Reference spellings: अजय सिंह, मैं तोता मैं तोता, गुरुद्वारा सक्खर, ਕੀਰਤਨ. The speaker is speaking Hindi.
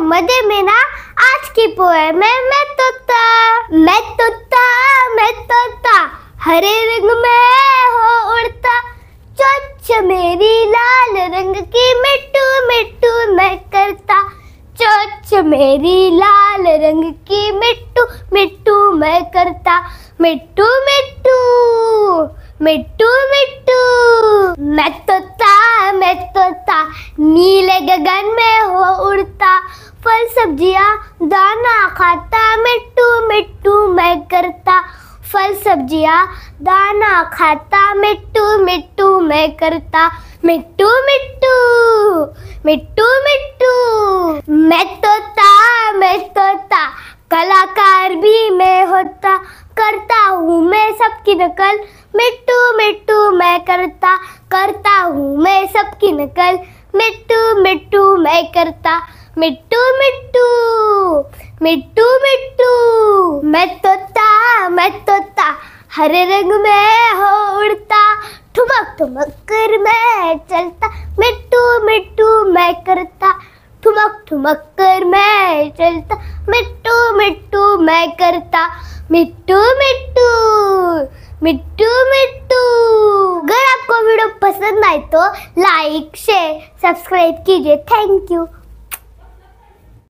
मजे में ना आज की पोएम है मैं तोता मैं तोता मैं तोता। हरे रंग में हो उड़ता चोंच मेरी लाल रंग की, मिट्टू मिट्टू मैं करता। चोंच मेरी लाल रंग की, मिट्टू मिट्टू मैं करता। मिट्टू मिट्टू मिट्टू मिट्टू मैं तोता नीले गगन में हो उड़ता, फल सब्जियां दाना खाता। मिट्टू मिट्टू मैं करता। फल सब्जियां दाना खाता। मिट्टू मिट्टू मैं करता। मिट्टू मिट्टू मिट्टू मिट्टू मैं तोता कलाकार भी मैं होता। करता हूँ मैं सबकी नकल, मिट्टू मिट्टू मैं करता। करता हूँ मैं सबकी नकल, मिट्टू मिट्टू मैं करता। मिट्टू मिट्टू मिट्टू मिट्टू मैं तोता हरे रंग में हो उड़ता, ठुमक ठुमक कर मैं चलता। मिट्टू मिट्टू मैं करता। ठुमक ठुमक कर मैं चलता। मिट्टू मिट्टू मैं करता। मिट्टू मिट्टू मिट्टू मिट्टू। अगर आपको वीडियो पसंद आए तो लाइक शेयर सब्सक्राइब कीजिए। Thank you.